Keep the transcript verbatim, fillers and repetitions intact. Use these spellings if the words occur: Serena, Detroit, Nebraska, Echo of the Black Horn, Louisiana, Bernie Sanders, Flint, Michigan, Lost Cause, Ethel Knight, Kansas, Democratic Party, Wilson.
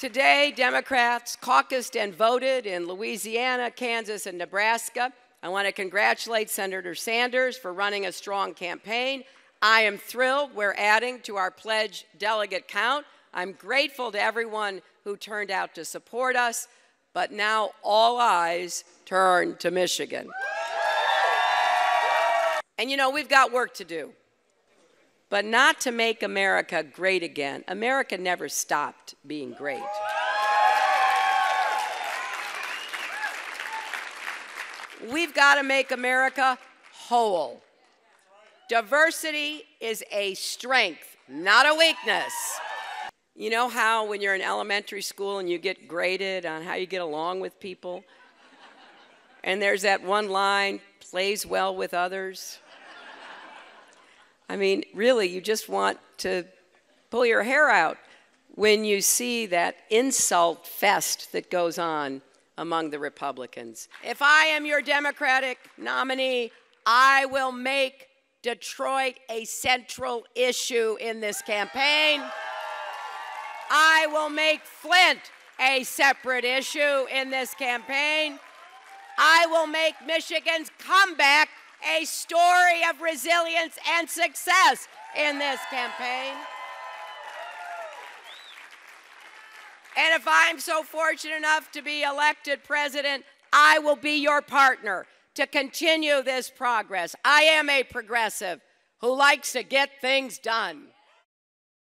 Today, Democrats caucused and voted in Louisiana, Kansas, and Nebraska. I want to congratulate Senator Sanders for running a strong campaign. I am thrilled we're adding to our pledged delegate count. I'm grateful to everyone who turned out to support us, but now all eyes turn to Michigan. And you know, we've got work to do, but not to make America great again. America never stopped being great. We've got to make America whole. Diversity is a strength, not a weakness. You know how when you're in elementary school and you get graded on how you get along with people? And there's that one line, plays well with others. I mean, really, you just want to pull your hair out when you see that insult fest that goes on among the Republicans. If I am your Democratic nominee, I will make Detroit a central issue in this campaign. I will make Flint a separate issue in this campaign. I will make Michigan's comeback a story of resilience and success in this campaign. And if I'm so fortunate enough to be elected president, I will be your partner to continue this progress. I am a progressive who likes to get things done.